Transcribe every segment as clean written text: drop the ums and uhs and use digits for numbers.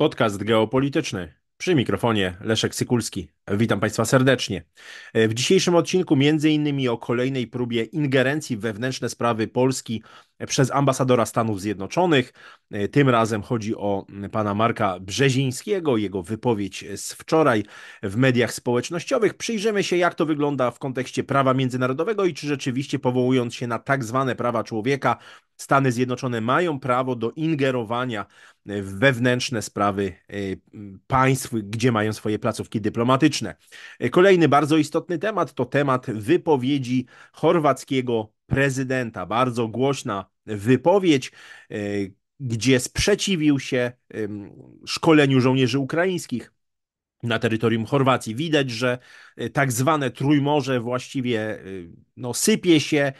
Podcast geopolityczny. Przy mikrofonie Leszek Sykulski. Witam Państwa serdecznie. W dzisiejszym odcinku m.in. o kolejnej próbie ingerencji w wewnętrzne sprawy Polski przez ambasadora Stanów Zjednoczonych. Tym razem chodzi o pana Marka Brzezińskiego, jego wypowiedź z wczoraj w mediach społecznościowych. Przyjrzymy się, jak to wygląda w kontekście prawa międzynarodowego i czy rzeczywiście, powołując się na tak zwane prawa człowieka, Stany Zjednoczone mają prawo do ingerowania w wewnętrzne sprawy państw, gdzie mają swoje placówki dyplomatyczne. Kolejny bardzo istotny temat to temat wypowiedzi chorwackiego prezydenta. Bardzo głośna wypowiedź, gdzie sprzeciwił się szkoleniu żołnierzy ukraińskich na terytorium Chorwacji. Widać, że tak zwane Trójmorze właściwie sypie się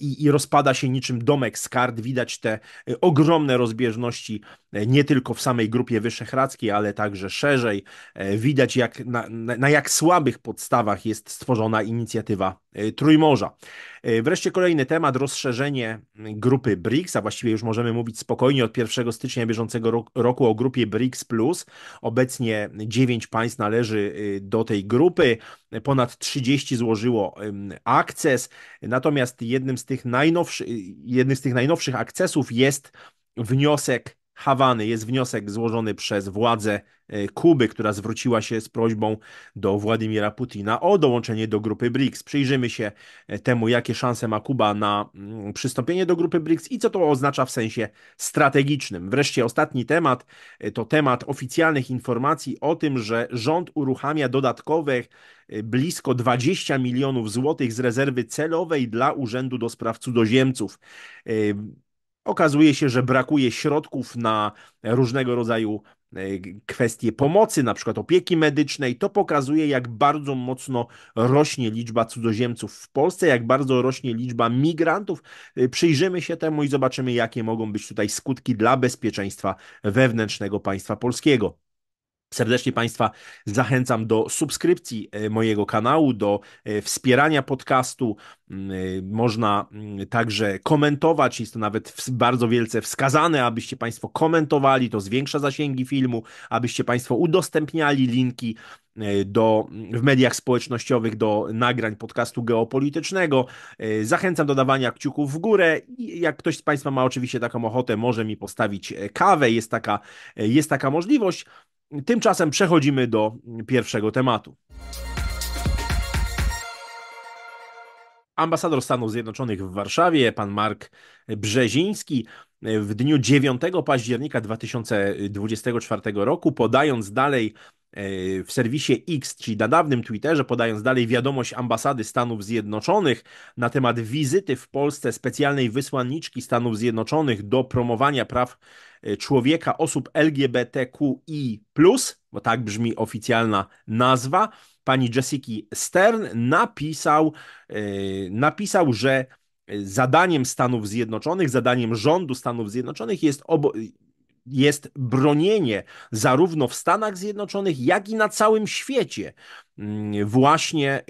i rozpada się niczym domek z kart. Widać te ogromne rozbieżności nie tylko w samej Grupie Wyszehradzkiej, ale także szerzej. Widać, jak na jak słabych podstawach jest stworzona inicjatywa Trójmorza. Wreszcie kolejny temat, rozszerzenie grupy BRICS, a właściwie już możemy mówić spokojnie od 1 stycznia bieżącego roku o grupie BRICS+. Obecnie 9 państw należy do tej grupy, ponad 30 złożyło akces, natomiast jednym z tych najnowszych akcesów jest wniosek Hawany, jest wniosek złożony przez władze Kuby, która zwróciła się z prośbą do Władimira Putina o dołączenie do grupy BRICS. Przyjrzymy się temu, jakie szanse ma Kuba na przystąpienie do grupy BRICS i co to oznacza w sensie strategicznym. Wreszcie ostatni temat to temat oficjalnych informacji o tym, że rząd uruchamia dodatkowych blisko 20 milionów złotych z rezerwy celowej dla Urzędu do Spraw Cudzoziemców. Okazuje się, że brakuje środków na różnego rodzaju kwestie pomocy, na przykład opieki medycznej. To pokazuje, jak bardzo mocno rośnie liczba cudzoziemców w Polsce, jak bardzo rośnie liczba migrantów. Przyjrzymy się temu i zobaczymy, jakie mogą być tutaj skutki dla bezpieczeństwa wewnętrznego państwa polskiego. Serdecznie Państwa zachęcam do subskrypcji mojego kanału, do wspierania podcastu. Można także komentować, jest to nawet bardzo wielce wskazane, abyście Państwo komentowali, to zwiększa zasięgi filmu, abyście Państwo udostępniali linki w mediach społecznościowych do nagrań podcastu geopolitycznego. Zachęcam do dawania kciuków w górę i jak ktoś z Państwa ma oczywiście taką ochotę, może mi postawić kawę, jest taka możliwość. Tymczasem przechodzimy do pierwszego tematu. Ambasador Stanów Zjednoczonych w Warszawie, pan Mark Brzeziński, w dniu 9 października 2024 roku, podając dalej w serwisie X, czyli na dawnym Twitterze, podając dalej wiadomość ambasady Stanów Zjednoczonych na temat wizyty w Polsce specjalnej wysłanniczki Stanów Zjednoczonych do promowania praw człowieka, osób LGBTQI+, bo tak brzmi oficjalna nazwa, pani Jessiki Stern, napisał, że zadaniem Stanów Zjednoczonych, zadaniem rządu Stanów Zjednoczonych jest bronienie zarówno w Stanach Zjednoczonych, jak i na całym świecie właśnie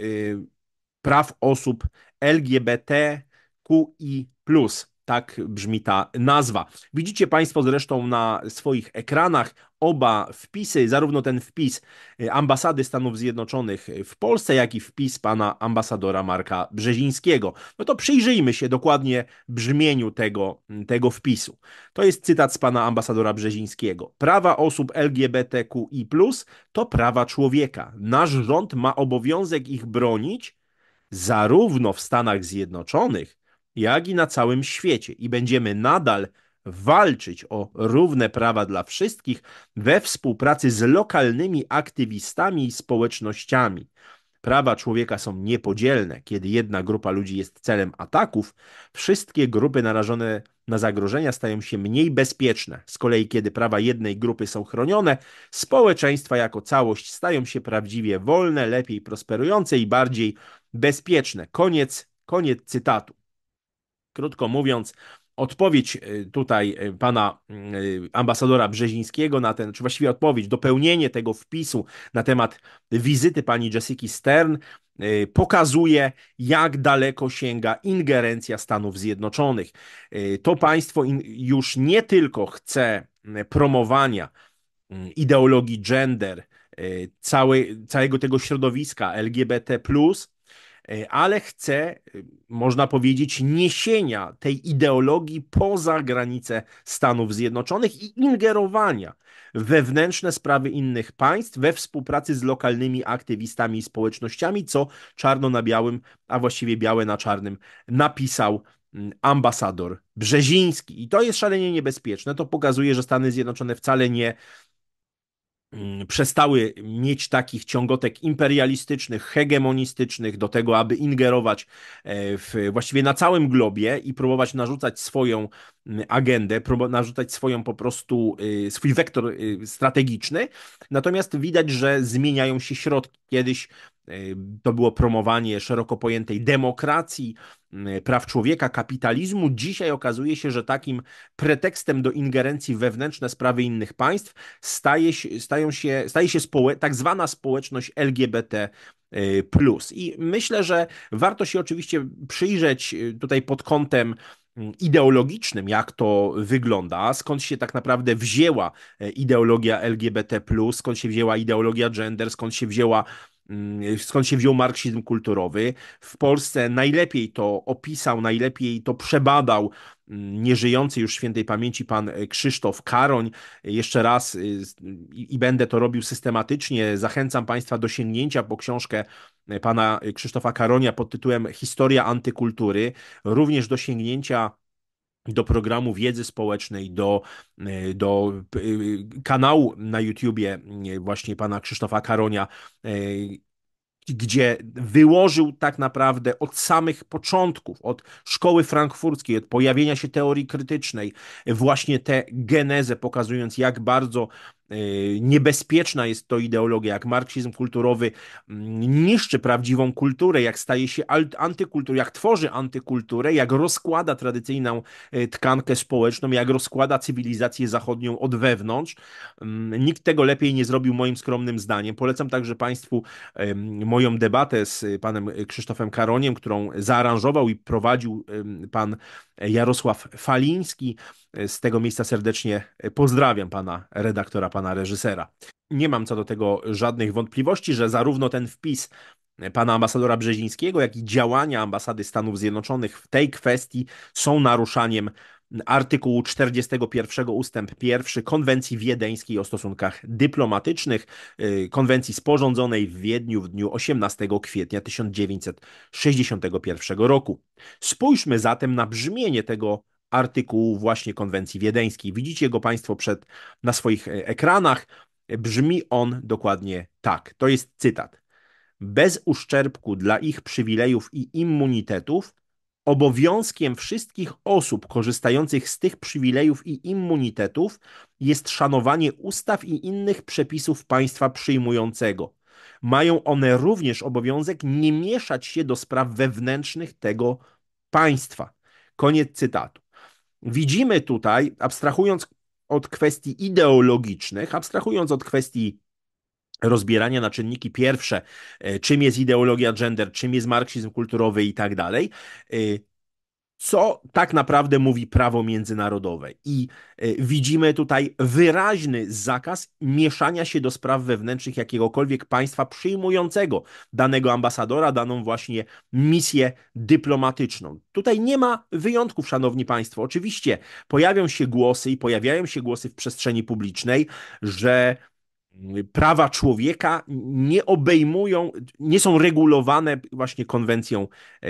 praw osób LGBTQI+. Tak brzmi ta nazwa. Widzicie Państwo zresztą na swoich ekranach oba wpisy, zarówno ten wpis ambasady Stanów Zjednoczonych w Polsce, jak i wpis pana ambasadora Marka Brzezińskiego. No to przyjrzyjmy się dokładnie brzmieniu tego wpisu. To jest cytat z pana ambasadora Brzezińskiego. Prawa osób LGBTQI+ to prawa człowieka. Nasz rząd ma obowiązek ich bronić zarówno w Stanach Zjednoczonych, jak i na całym świecie i będziemy nadal walczyć o równe prawa dla wszystkich we współpracy z lokalnymi aktywistami i społecznościami. Prawa człowieka są niepodzielne. Kiedy jedna grupa ludzi jest celem ataków, wszystkie grupy narażone na zagrożenia stają się mniej bezpieczne. Z kolei kiedy prawa jednej grupy są chronione, społeczeństwa jako całość stają się prawdziwie wolne, lepiej prosperujące i bardziej bezpieczne. Koniec cytatu. Krótko mówiąc, odpowiedź tutaj pana ambasadora Brzezińskiego na ten, czy właściwie odpowiedź, dopełnienie tego wpisu na temat wizyty pani Jessiki Stern pokazuje, jak daleko sięga ingerencja Stanów Zjednoczonych. To państwo już nie tylko chce promowania ideologii gender, całego tego środowiska LGBT+, ale chce, można powiedzieć, niesienia tej ideologii poza granice Stanów Zjednoczonych i ingerowania w wewnętrzne sprawy innych państw we współpracy z lokalnymi aktywistami i społecznościami, co czarno na białym, a właściwie białe na czarnym napisał ambasador Brzeziński. I to jest szalenie niebezpieczne. To pokazuje, że Stany Zjednoczone wcale nie przestały mieć takich ciągotek imperialistycznych, hegemonistycznych do tego, aby ingerować właściwie na całym globie i próbować narzucać swoją agendę, narzucać swoją po prostu, swój wektor strategiczny. Natomiast widać, że zmieniają się środki. Kiedyś to było promowanie szeroko pojętej demokracji, praw człowieka, kapitalizmu. Dzisiaj okazuje się, że takim pretekstem do ingerencji wewnętrzne sprawy innych państw staje się tak zwana społeczność LGBT+. I myślę, że warto się oczywiście przyjrzeć tutaj pod kątem ideologicznym, jak to wygląda, skąd się tak naprawdę wzięła ideologia LGBT+, skąd się wzięła ideologia gender, skąd się wziął marksizm kulturowy. W Polsce najlepiej to opisał, najlepiej to przebadał nieżyjący już świętej pamięci pan Krzysztof Karoń. Jeszcze raz, i będę to robił systematycznie, zachęcam Państwa do sięgnięcia po książkę pana Krzysztofa Karonia pod tytułem Historia antykultury, również do sięgnięcia do programu wiedzy społecznej, do kanału na YouTubie właśnie pana Krzysztofa Karonia, gdzie wyłożył tak naprawdę od samych początków, od szkoły frankfurckiej, od pojawienia się teorii krytycznej, właśnie tę genezę, pokazując, jak bardzo niebezpieczna jest to ideologia, jak marksizm kulturowy niszczy prawdziwą kulturę, jak staje się antykulturą, jak tworzy antykulturę, jak rozkłada tradycyjną tkankę społeczną, jak rozkłada cywilizację zachodnią od wewnątrz. Nikt tego lepiej nie zrobił, moim skromnym zdaniem. Polecam także Państwu moją debatę z panem Krzysztofem Karoniem, którą zaaranżował i prowadził pan Jarosław Faliński. Z tego miejsca serdecznie pozdrawiam pana redaktora, pana reżysera. Nie mam co do tego żadnych wątpliwości, że zarówno ten wpis pana ambasadora Brzezińskiego, jak i działania ambasady Stanów Zjednoczonych w tej kwestii są naruszaniem artykułu 41 ustęp 1 Konwencji Wiedeńskiej o stosunkach dyplomatycznych, konwencji sporządzonej w Wiedniu w dniu 18 kwietnia 1961 roku. Spójrzmy zatem na brzmienie tego artykułu właśnie Konwencji Wiedeńskiej. Widzicie go Państwo na swoich ekranach. Brzmi on dokładnie tak. To jest cytat. Bez uszczerbku dla ich przywilejów i immunitetów, obowiązkiem wszystkich osób korzystających z tych przywilejów i immunitetów jest szanowanie ustaw i innych przepisów państwa przyjmującego. Mają one również obowiązek nie mieszać się do spraw wewnętrznych tego państwa. Koniec cytatu. Widzimy tutaj, abstrahując od kwestii ideologicznych, abstrahując od kwestii rozbierania na czynniki pierwsze, czym jest ideologia gender, czym jest marksizm kulturowy i tak dalej, co tak naprawdę mówi prawo międzynarodowe. I widzimy tutaj wyraźny zakaz mieszania się do spraw wewnętrznych jakiegokolwiek państwa przyjmującego danego ambasadora, daną właśnie misję dyplomatyczną. Tutaj nie ma wyjątków, szanowni państwo. Oczywiście pojawiają się głosy w przestrzeni publicznej, że prawa człowieka nie obejmują, nie są regulowane właśnie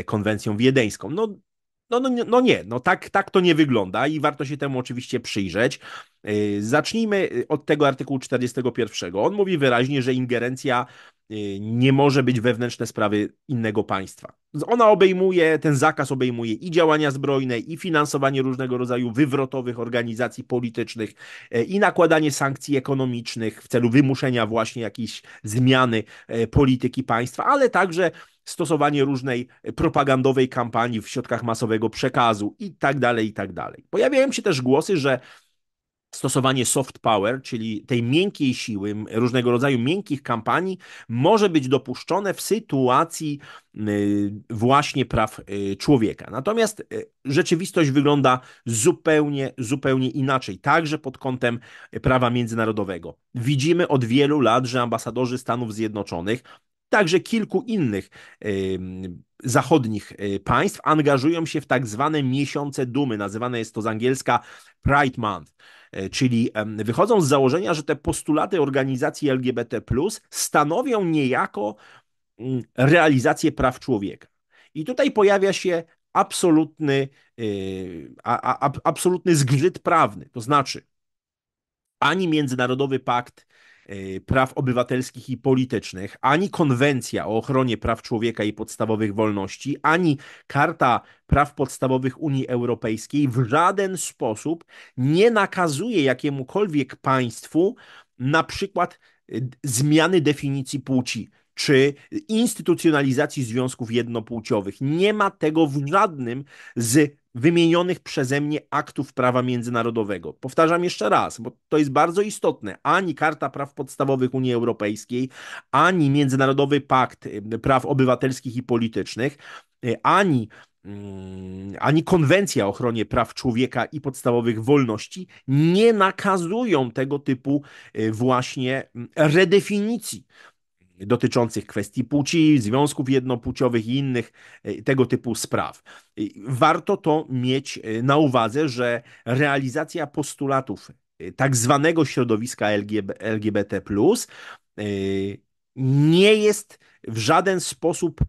konwencją wiedeńską. No nie, tak to nie wygląda i warto się temu oczywiście przyjrzeć. Zacznijmy od tego artykułu 41. On mówi wyraźnie, że ingerencja nie może być wewnętrzne sprawy innego państwa. Ten zakaz obejmuje i działania zbrojne, i finansowanie różnego rodzaju wywrotowych organizacji politycznych, i nakładanie sankcji ekonomicznych w celu wymuszenia właśnie jakiejś zmiany polityki państwa, ale także stosowanie różnej propagandowej kampanii w środkach masowego przekazu i tak dalej, i tak dalej. Pojawiają się też głosy, że stosowanie soft power, czyli tej miękkiej siły, różnego rodzaju miękkich kampanii, może być dopuszczone w sytuacji właśnie praw człowieka. Natomiast rzeczywistość wygląda zupełnie inaczej, także pod kątem prawa międzynarodowego. Widzimy od wielu lat, że ambasadorzy Stanów Zjednoczonych, także kilku innych zachodnich państw, angażują się w tak zwane miesiące dumy, nazywane jest to z angielska Pride Month, czyli wychodzą z założenia, że te postulaty organizacji LGBT+ stanowią niejako realizację praw człowieka. I tutaj pojawia się absolutny zgrzyt prawny, to znaczy ani Międzynarodowy Pakt Praw Obywatelskich i Politycznych, ani Konwencja o Ochronie Praw Człowieka i Podstawowych Wolności, ani Karta Praw Podstawowych Unii Europejskiej w żaden sposób nie nakazuje jakiemukolwiek państwu na przykład zmiany definicji płci czy instytucjonalizacji związków jednopłciowych. Nie ma tego w żadnym z wymienionych przeze mnie aktów prawa międzynarodowego. Powtarzam jeszcze raz, bo to jest bardzo istotne. Ani Karta Praw Podstawowych Unii Europejskiej, ani Międzynarodowy Pakt Praw Obywatelskich i Politycznych, ani Konwencja o Ochronie Praw Człowieka i Podstawowych Wolności nie nakazują tego typu właśnie redefinicji dotyczących kwestii płci, związków jednopłciowych i innych tego typu spraw. Warto to mieć na uwadze, że realizacja postulatów tak zwanego środowiska LGBT+, nie jest w żaden sposób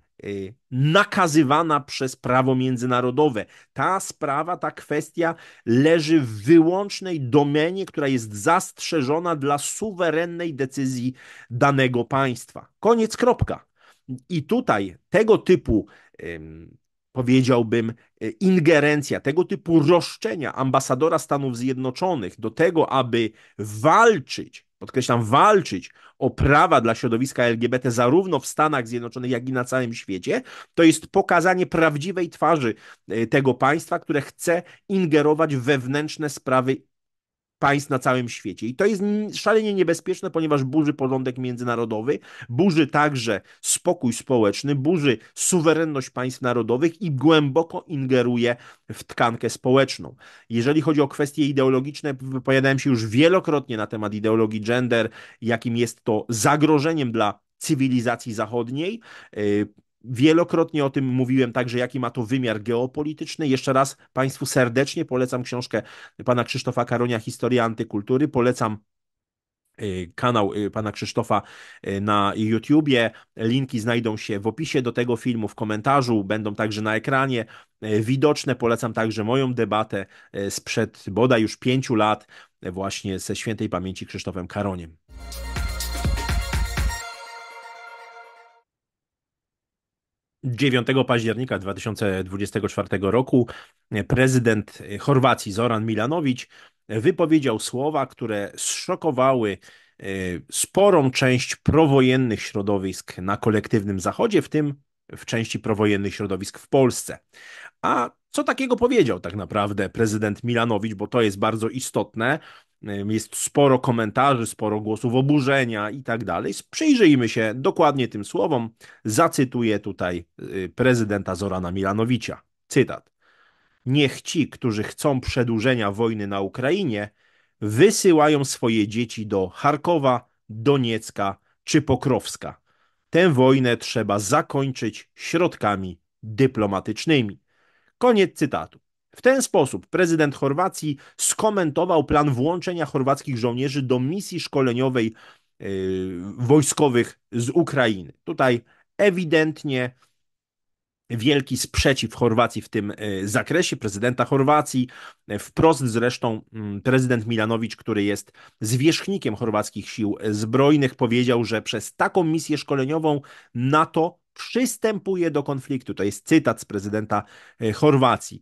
nakazywana przez prawo międzynarodowe. Ta sprawa, ta kwestia leży w wyłącznej domenie, która jest zastrzeżona dla suwerennej decyzji danego państwa. Koniec, kropka. I tutaj tego typu, powiedziałbym, ingerencja, tego typu roszczenia ambasadora Stanów Zjednoczonych do tego, aby walczyć, podkreślam, walczyć o prawa dla środowiska LGBT zarówno w Stanach Zjednoczonych, jak i na całym świecie, to jest pokazanie prawdziwej twarzy tego państwa, które chce ingerować w wewnętrzne sprawy państw na całym świecie. I to jest szalenie niebezpieczne, ponieważ burzy porządek międzynarodowy, burzy także spokój społeczny, burzy suwerenność państw narodowych i głęboko ingeruje w tkankę społeczną. Jeżeli chodzi o kwestie ideologiczne, wypowiadałem się już wielokrotnie na temat ideologii gender, jakim jest to zagrożeniem dla cywilizacji zachodniej. Wielokrotnie o tym mówiłem także, jaki ma to wymiar geopolityczny. Jeszcze raz Państwu serdecznie polecam książkę pana Krzysztofa Karonia Historia antykultury, polecam kanał pana Krzysztofa na YouTubie. Linki znajdą się w opisie do tego filmu, w komentarzu, będą także na ekranie widoczne. Polecam także moją debatę sprzed bodaj już 5 lat właśnie ze świętej pamięci Krzysztofem Karoniem. Października 9 2024 roku prezydent Chorwacji Zoran Milanović wypowiedział słowa, które zszokowały sporą część prowojennych środowisk na kolektywnym Zachodzie, w tym w części prowojennych środowisk w Polsce. A co takiego powiedział tak naprawdę prezydent Milanović, bo to jest bardzo istotne. Jest sporo komentarzy, sporo głosów oburzenia i tak dalej. Przyjrzyjmy się dokładnie tym słowom. Zacytuję tutaj prezydenta Zorana Milanovicia. Cytat. Niech ci, którzy chcą przedłużenia wojny na Ukrainie, wysyłają swoje dzieci do Charkowa, Doniecka czy Pokrowska. Tę wojnę trzeba zakończyć środkami dyplomatycznymi. Koniec cytatu. W ten sposób prezydent Chorwacji skomentował plan włączenia chorwackich żołnierzy do misji szkoleniowej wojskowych z Ukrainy. Tutaj ewidentnie wielki sprzeciw Chorwacji w tym zakresie, prezydenta Chorwacji. Wprost zresztą prezydent Milanović, który jest zwierzchnikiem chorwackich sił zbrojnych, powiedział, że przez taką misję szkoleniową NATO przystępuje do konfliktu. To jest cytat z prezydenta Chorwacji.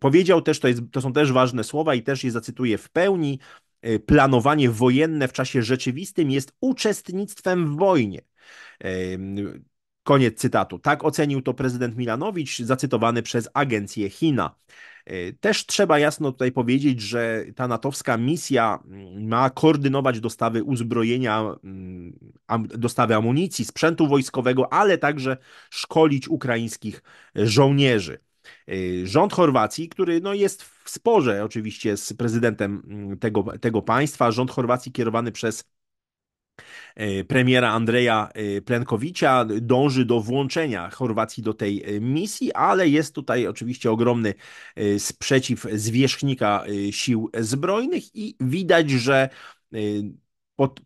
Powiedział też, to są też ważne słowa i też je zacytuję w pełni, planowanie wojenne w czasie rzeczywistym jest uczestnictwem w wojnie. Koniec cytatu. Tak ocenił to prezydent Milanović, zacytowany przez agencję China. Też trzeba jasno tutaj powiedzieć, że ta natowska misja ma koordynować dostawy uzbrojenia, dostawy amunicji, sprzętu wojskowego, ale także szkolić ukraińskich żołnierzy. Rząd Chorwacji, który no jest w sporze oczywiście z prezydentem tego państwa, rząd Chorwacji kierowany przez premiera Andreja Plenkovicia dąży do włączenia Chorwacji do tej misji, ale jest tutaj oczywiście ogromny sprzeciw zwierzchnika sił zbrojnych i widać, że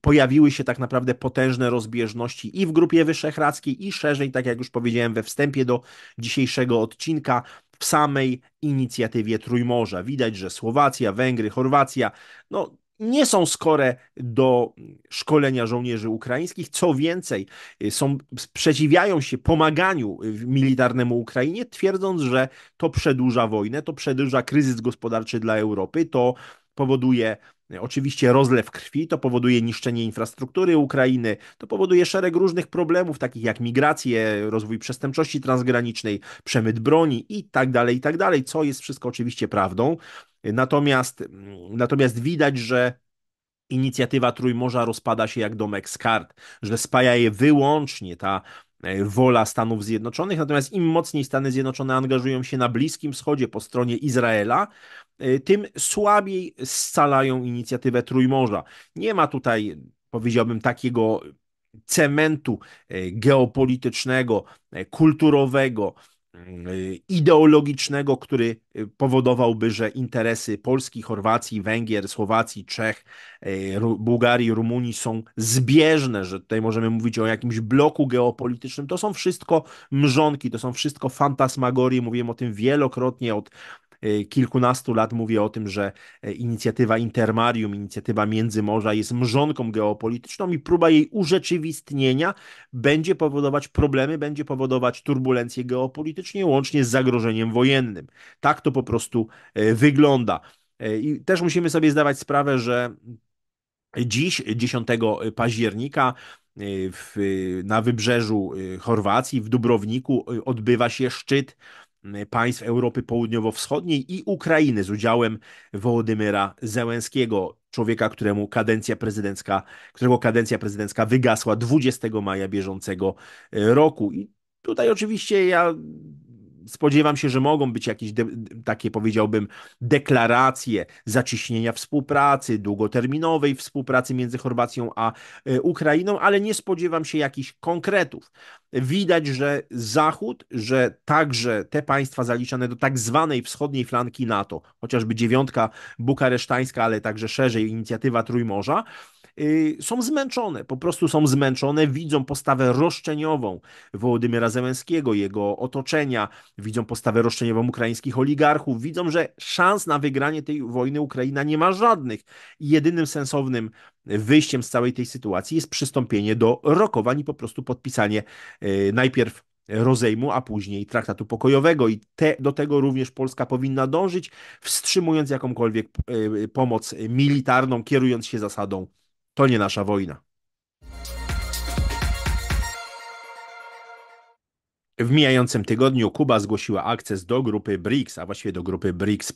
pojawiły się tak naprawdę potężne rozbieżności i w Grupie Wyszehradzkiej, i szerzej, tak jak już powiedziałem we wstępie do dzisiejszego odcinka, w samej inicjatywie Trójmorza. Widać, że Słowacja, Węgry, Chorwacja, no nie są skore do szkolenia żołnierzy ukraińskich. Co więcej, sprzeciwiają się pomaganiu militarnemu Ukrainie, twierdząc, że to przedłuża wojnę, to przedłuża kryzys gospodarczy dla Europy, to powoduje oczywiście rozlew krwi, to powoduje niszczenie infrastruktury Ukrainy, to powoduje szereg różnych problemów, takich jak migracje, rozwój przestępczości transgranicznej, przemyt broni i tak dalej, co jest wszystko oczywiście prawdą. Natomiast widać, że inicjatywa Trójmorza rozpada się jak domek z kart, że spaja je wyłącznie ta wola Stanów Zjednoczonych, natomiast im mocniej Stany Zjednoczone angażują się na Bliskim Wschodzie po stronie Izraela, tym słabiej scalają inicjatywę Trójmorza. Nie ma tutaj, powiedziałbym, takiego cementu geopolitycznego, kulturowego, ideologicznego, który powodowałby, że interesy Polski, Chorwacji, Węgier, Słowacji, Czech, Bułgarii, Rumunii są zbieżne, że tutaj możemy mówić o jakimś bloku geopolitycznym. To są wszystko mrzonki, to są wszystko fantasmagorie. Mówiłem o tym wielokrotnie, od kilkunastu lat mówię o tym, że inicjatywa Intermarium, inicjatywa Międzymorza jest mrzonką geopolityczną i próba jej urzeczywistnienia będzie powodować problemy, będzie powodować turbulencje geopolityczne, łącznie z zagrożeniem wojennym. Tak to po prostu wygląda. I też musimy sobie zdawać sprawę, że dziś, 10 października, na wybrzeżu Chorwacji, w Dubrowniku, odbywa się szczyt państw Europy Południowo-Wschodniej i Ukrainy z udziałem Wołodymyra Zełenskiego, człowieka, którego kadencja prezydencka wygasła 20 maja bieżącego roku. I tutaj oczywiście ja spodziewam się, że mogą być jakieś takie, powiedziałbym, deklaracje zacieśnienia współpracy, długoterminowej współpracy między Chorwacją a Ukrainą, ale nie spodziewam się jakichś konkretów. Widać, że Zachód, że także te państwa zaliczane do tak zwanej wschodniej flanki NATO, chociażby dziewiątka bukaresztańska, ale także szerzej inicjatywa Trójmorza, są zmęczone, po prostu są zmęczone, widzą postawę roszczeniową Wołodymyra Zełenskiego, jego otoczenia, widzą postawę roszczeniową ukraińskich oligarchów, widzą, że szans na wygranie tej wojny Ukraina nie ma żadnych. Jedynym sensownym wyjściem z całej tej sytuacji jest przystąpienie do rokowań i po prostu podpisanie najpierw rozejmu, a później traktatu pokojowego i do tego również Polska powinna dążyć, wstrzymując jakąkolwiek pomoc militarną, kierując się zasadą to nie nasza wojna. W mijającym tygodniu Kuba zgłosiła akces do grupy BRICS, a właściwie do grupy BRICS+.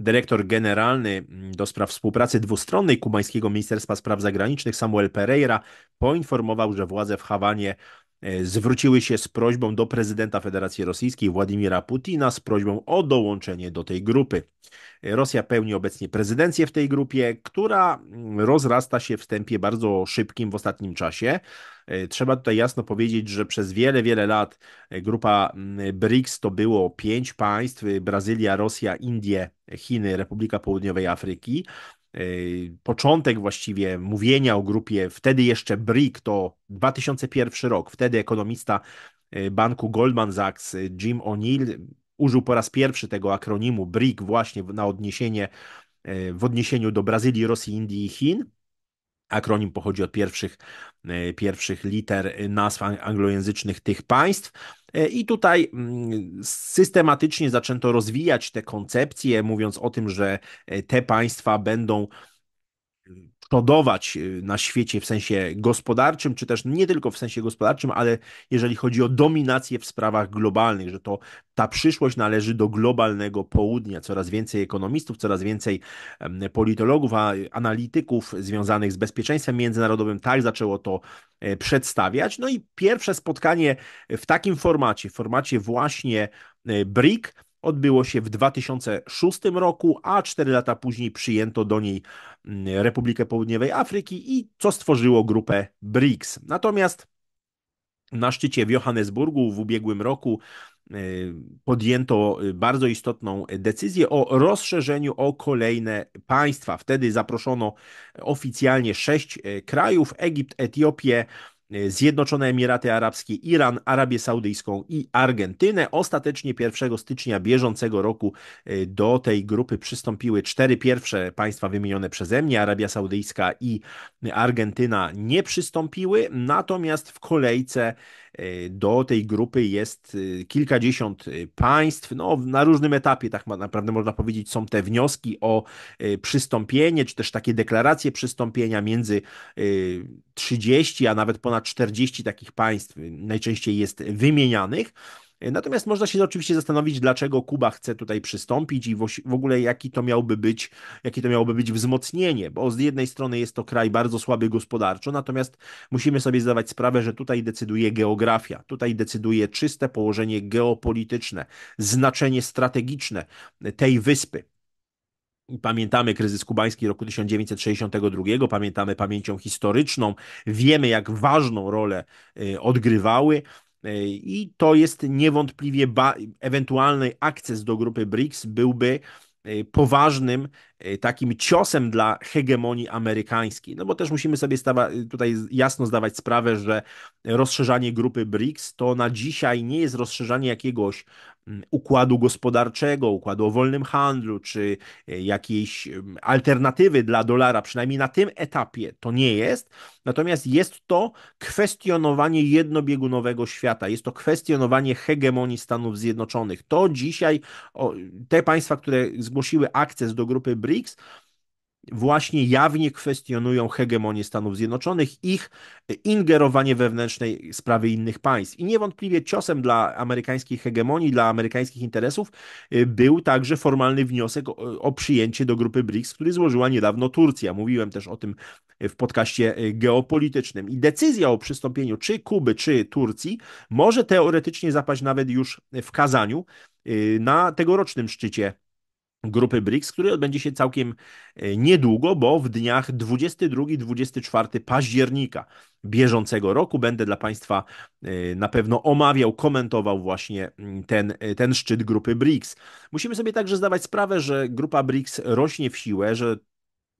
Dyrektor generalny do spraw współpracy dwustronnej kubańskiego Ministerstwa Spraw Zagranicznych Samuel Pereira poinformował, że władze w Hawanie zwróciły się z prośbą do prezydenta Federacji Rosyjskiej Władimira Putina z prośbą o dołączenie do tej grupy. Rosja pełni obecnie prezydencję w tej grupie, która rozrasta się w tempie bardzo szybkim w ostatnim czasie. Trzeba tutaj jasno powiedzieć, że przez wiele, wiele lat grupa BRICS to było 5 państw: Brazylia, Rosja, Indie, Chiny, Republika Południowej Afryki. Początek właściwie mówienia o grupie, wtedy jeszcze BRIC, to 2001 rok. Wtedy ekonomista banku Goldman Sachs Jim O'Neill użył po raz pierwszy tego akronimu BRIC właśnie w odniesieniu do Brazylii, Rosji, Indii i Chin. Akronim pochodzi od pierwszych liter nazw anglojęzycznych tych państw. I tutaj systematycznie zaczęto rozwijać te koncepcje, mówiąc o tym, że te państwa będą przodować na świecie w sensie gospodarczym, czy też nie tylko w sensie gospodarczym, ale jeżeli chodzi o dominację w sprawach globalnych, że to ta przyszłość należy do globalnego południa. Coraz więcej ekonomistów, coraz więcej politologów, analityków związanych z bezpieczeństwem międzynarodowym tak zaczęło to przedstawiać. No i pierwsze spotkanie w takim formacie, właśnie BRIC, odbyło się w 2006 roku, a 4 lata później przyjęto do niej Republikę Południowej Afryki i co stworzyło grupę BRICS. Natomiast na szczycie w Johannesburgu w ubiegłym roku podjęto bardzo istotną decyzję o rozszerzeniu o kolejne państwa. Wtedy zaproszono oficjalnie 6 krajów: Egipt, Etiopię, Zjednoczone Emiraty Arabskie, Iran, Arabię Saudyjską i Argentynę. Ostatecznie 1 stycznia bieżącego roku do tej grupy przystąpiły 4 pierwsze państwa wymienione przeze mnie. Arabia Saudyjska i Argentyna nie przystąpiły, natomiast w kolejce do tej grupy jest kilkadziesiąt państw. No, na różnym etapie, tak naprawdę można powiedzieć, są te wnioski o przystąpienie, czy też takie deklaracje przystąpienia między 30, a nawet ponad 40 takich państw najczęściej jest wymienianych. Natomiast można się oczywiście zastanowić, dlaczego Kuba chce tutaj przystąpić i w ogóle jakie to miałoby być wzmocnienie, bo z jednej strony jest to kraj bardzo słaby gospodarczo, natomiast musimy sobie zdawać sprawę, że tutaj decyduje geografia, tutaj decyduje czyste położenie geopolityczne, znaczenie strategiczne tej wyspy. Pamiętamy kryzys kubański roku 1962, pamiętamy pamięcią historyczną, wiemy, jak ważną rolę odgrywały. I to jest niewątpliwie, ewentualny akces do grupy BRICS byłby poważnym takim ciosem dla hegemonii amerykańskiej. No bo też musimy sobie tutaj jasno zdawać sprawę, że rozszerzanie grupy BRICS to na dzisiaj nie jest rozszerzanie jakiegoś układu gospodarczego, układu o wolnym handlu, czy jakiejś alternatywy dla dolara, przynajmniej na tym etapie to nie jest. Natomiast jest to kwestionowanie jednobiegunowego świata, jest to kwestionowanie hegemonii Stanów Zjednoczonych. To dzisiaj te państwa, które zgłosiły akces do grupy BRICS, właśnie jawnie kwestionują hegemonię Stanów Zjednoczonych, ich ingerowanie wewnętrznej sprawy innych państw. I niewątpliwie ciosem dla amerykańskiej hegemonii, dla amerykańskich interesów był także formalny wniosek o przyjęcie do grupy BRICS, który złożyła niedawno Turcja. Mówiłem też o tym w podcaście geopolitycznym. I decyzja o przystąpieniu czy Kuby, czy Turcji może teoretycznie zapaść nawet już w Kazaniu na tegorocznym szczycie grupy BRICS, który odbędzie się całkiem niedługo, bo w dniach 22-24 października bieżącego roku będę dla Państwa na pewno omawiał, komentował właśnie ten szczyt grupy BRICS. Musimy sobie także zdawać sprawę, że grupa BRICS rośnie w siłę, że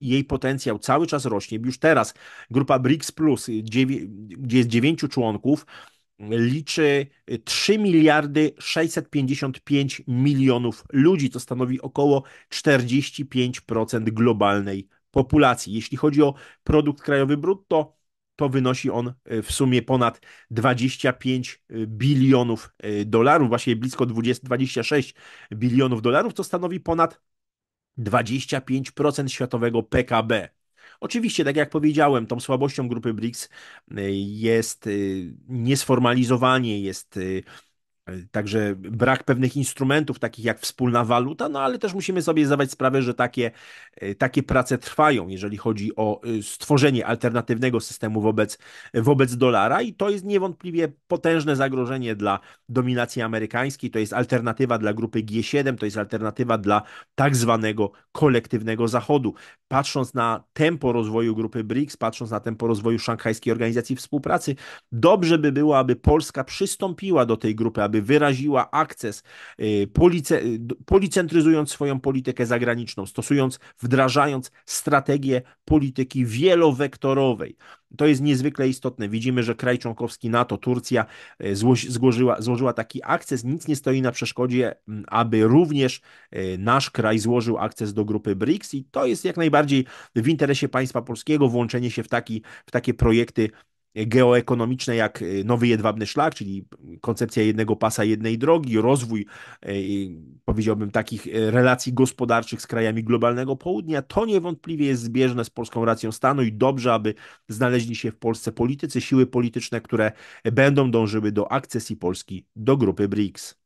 jej potencjał cały czas rośnie. Już teraz grupa BRICS+, gdzie jest 9 członków, liczy 3 miliardy 655 milionów ludzi, co stanowi około 45% globalnej populacji. Jeśli chodzi o produkt krajowy brutto, to wynosi on w sumie ponad 25 bilionów dolarów, właśnie blisko 26 bilionów dolarów, co stanowi ponad 25% światowego PKB. Oczywiście, tak jak powiedziałem, tą słabością grupy BRICS jest niesformalizowanie, jest także brak pewnych instrumentów, takich jak wspólna waluta, no ale też musimy sobie zdawać sprawę, że takie prace trwają, jeżeli chodzi o stworzenie alternatywnego systemu wobec dolara, i to jest niewątpliwie potężne zagrożenie dla dominacji amerykańskiej, to jest alternatywa dla grupy G7, to jest alternatywa dla tak zwanego kolektywnego Zachodu. Patrząc na tempo rozwoju grupy BRICS, patrząc na tempo rozwoju Szanghajskiej Organizacji Współpracy, dobrze by było, aby Polska przystąpiła do tej grupy, aby wyraziła akces, policentryzując swoją politykę zagraniczną, wdrażając strategię polityki wielowektorowej. To jest niezwykle istotne. Widzimy, że kraj członkowski NATO, Turcja, złożyła taki akces. Nic nie stoi na przeszkodzie, aby również nasz kraj złożył akces do grupy BRICS, i to jest jak najbardziej w interesie państwa polskiego włączenie się w takie projekty geoekonomiczne jak Nowy Jedwabny Szlak, czyli koncepcja jednego pasa, jednej drogi, rozwój, powiedziałbym, takich relacji gospodarczych z krajami globalnego południa, to niewątpliwie jest zbieżne z polską racją stanu i dobrze, aby znaleźli się w Polsce politycy, siły polityczne, które będą dążyły do akcesji Polski do grupy BRICS.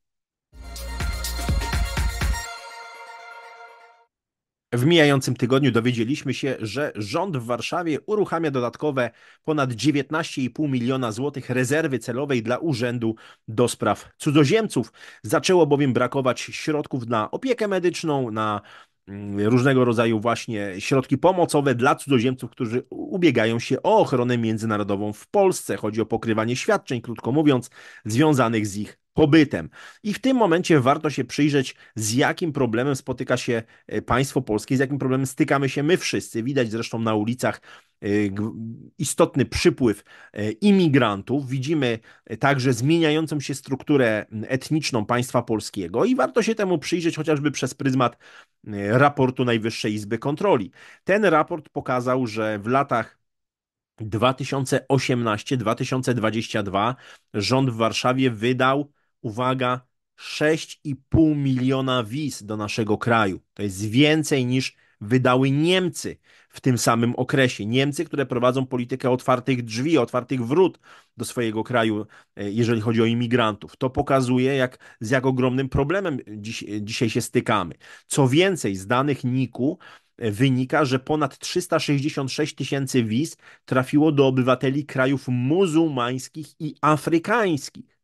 W mijającym tygodniu dowiedzieliśmy się, że rząd w Warszawie uruchamia dodatkowe ponad 19,5 miliona złotych rezerwy celowej dla Urzędu do Spraw Cudzoziemców. Zaczęło bowiem brakować środków na opiekę medyczną, na różnego rodzaju właśnie środki pomocowe dla cudzoziemców, którzy ubiegają się o ochronę międzynarodową w Polsce. Chodzi o pokrywanie świadczeń, krótko mówiąc, związanych z ich pobytem. I w tym momencie warto się przyjrzeć, z jakim problemem spotyka się państwo polskie, z jakim problemem stykamy się my wszyscy. Widać zresztą na ulicach istotny przypływ imigrantów. Widzimy także zmieniającą się strukturę etniczną państwa polskiego i warto się temu przyjrzeć chociażby przez pryzmat raportu Najwyższej Izby Kontroli. Ten raport pokazał, że w latach 2018-2022 rząd w Warszawie wydał, uwaga, 6,5 miliona wiz do naszego kraju. To jest więcej niż wydały Niemcy w tym samym okresie. Niemcy, które prowadzą politykę otwartych drzwi, otwartych wrót do swojego kraju, jeżeli chodzi o imigrantów. To pokazuje, z jak ogromnym problemem dzisiaj się stykamy. Co więcej, z danych NIK-u wynika, że ponad 366 tysięcy wiz trafiło do obywateli krajów muzułmańskich i afrykańskich.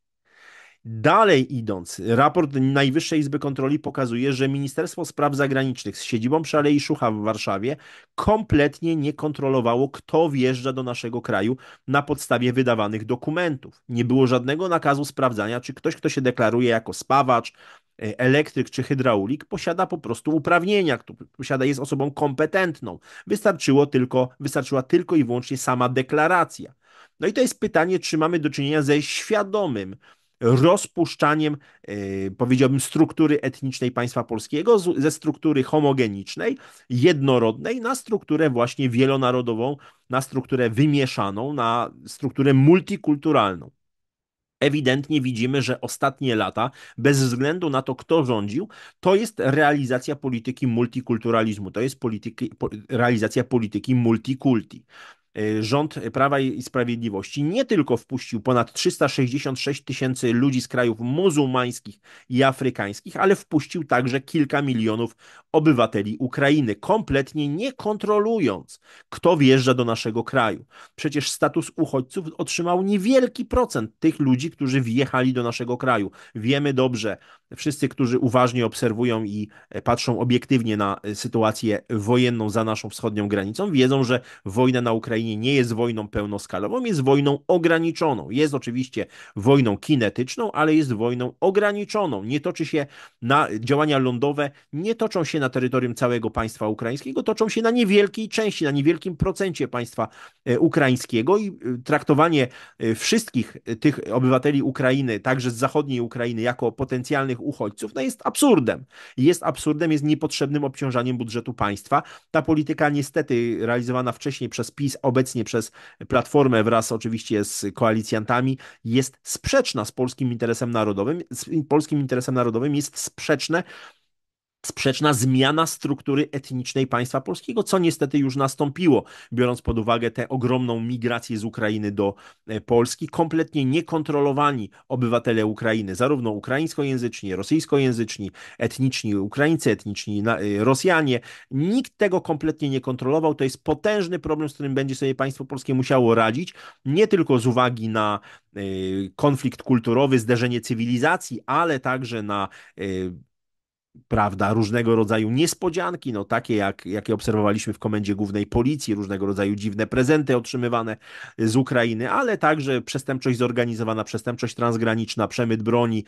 Dalej idąc, raport Najwyższej Izby Kontroli pokazuje, że Ministerstwo Spraw Zagranicznych z siedzibą przy Alei Szucha w Warszawie kompletnie nie kontrolowało, kto wjeżdża do naszego kraju na podstawie wydawanych dokumentów. Nie było żadnego nakazu sprawdzania, czy ktoś, kto się deklaruje jako spawacz, elektryk czy hydraulik, posiada po prostu uprawnienia, jest osobą kompetentną. Wystarczyła tylko i wyłącznie sama deklaracja. No i to jest pytanie, czy mamy do czynienia ze świadomym rozpuszczaniem, powiedziałbym, struktury etnicznej państwa polskiego ze struktury homogenicznej, jednorodnej na strukturę właśnie wielonarodową, na strukturę wymieszaną, na strukturę multikulturalną. Ewidentnie widzimy, że ostatnie lata, bez względu na to, kto rządził, to jest realizacja polityki multikulturalizmu, to jest realizacja polityki multikulti. Rząd Prawa i Sprawiedliwości nie tylko wpuścił ponad 366 tysięcy ludzi z krajów muzułmańskich i afrykańskich, ale wpuścił także kilka milionów obywateli Ukrainy, kompletnie nie kontrolując, kto wjeżdża do naszego kraju. Przecież status uchodźców otrzymał niewielki procent tych ludzi, którzy wjechali do naszego kraju. Wiemy dobrze, wszyscy, którzy uważnie obserwują i patrzą obiektywnie na sytuację wojenną za naszą wschodnią granicą, wiedzą, że wojna na Ukrainie nie jest wojną pełnoskalową, jest wojną ograniczoną. Jest oczywiście wojną kinetyczną, ale jest wojną ograniczoną. Działania lądowe nie toczą się na terytorium całego państwa ukraińskiego, toczą się na niewielkiej części, na niewielkim procencie państwa ukraińskiego i traktowanie wszystkich tych obywateli Ukrainy, także z zachodniej Ukrainy, jako potencjalnych uchodźców, no jest absurdem. Jest absurdem, jest niepotrzebnym obciążaniem budżetu państwa. Ta polityka niestety realizowana wcześniej przez PiS, obecnie przez Platformę wraz oczywiście z koalicjantami, jest sprzeczna z polskim interesem narodowym. Z polskim interesem narodowym jest sprzeczna zmiana struktury etnicznej państwa polskiego, co niestety już nastąpiło, biorąc pod uwagę tę ogromną migrację z Ukrainy do Polski. Kompletnie niekontrolowani obywatele Ukrainy, zarówno ukraińskojęzyczni, rosyjskojęzyczni, etniczni Ukraińcy, etniczni Rosjanie, nikt tego kompletnie nie kontrolował. To jest potężny problem, z którym będzie sobie państwo polskie musiało radzić, nie tylko z uwagi na konflikt kulturowy, zderzenie cywilizacji, ale także na różnego rodzaju niespodzianki, no takie jakie obserwowaliśmy w Komendzie Głównej Policji, różnego rodzaju dziwne prezenty otrzymywane z Ukrainy, ale także przestępczość zorganizowana, przestępczość transgraniczna, przemyt broni,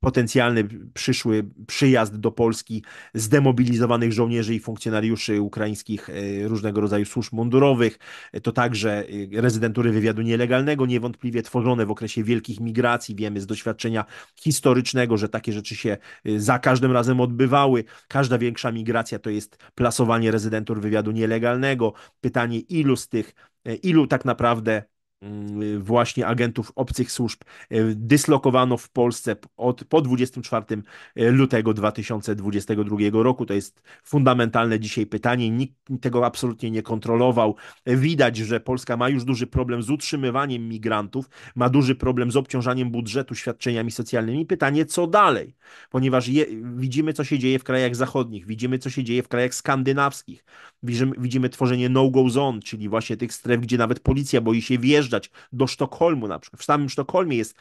potencjalny przyszły przyjazd do Polski zdemobilizowanych żołnierzy i funkcjonariuszy ukraińskich różnego rodzaju służb mundurowych, to także rezydentury wywiadu nielegalnego, niewątpliwie tworzone w okresie wielkich migracji. Wiemy z doświadczenia historycznego, że takie rzeczy się za każdym razem odbywały. Każda większa migracja to jest plasowanie rezydentur wywiadu nielegalnego. Pytanie, ilu z tych ilu tak naprawdę właśnie agentów obcych służb dyslokowano w Polsce po 24 lutego 2022 roku. To jest fundamentalne dzisiaj pytanie. Nikt tego absolutnie nie kontrolował. Widać, że Polska ma już duży problem z utrzymywaniem migrantów, ma duży problem z obciążaniem budżetu świadczeniami socjalnymi. Pytanie, co dalej? Ponieważ widzimy, co się dzieje w krajach zachodnich, widzimy, co się dzieje w krajach skandynawskich, widzimy tworzenie no-go zone, czyli właśnie tych stref, gdzie nawet policja boi się wjeżdżać do Sztokholmu na przykład. W samym Sztokholmie jest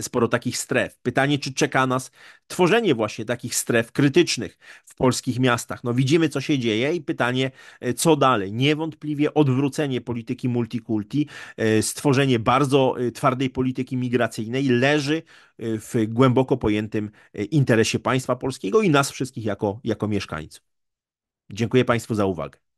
sporo takich stref. Pytanie, czy czeka nas tworzenie właśnie takich stref krytycznych w polskich miastach. No widzimy, co się dzieje i pytanie, co dalej? Niewątpliwie odwrócenie polityki multikulti, stworzenie bardzo twardej polityki migracyjnej leży w głęboko pojętym interesie państwa polskiego i nas wszystkich jako mieszkańców. Dziękuję Państwu za uwagę.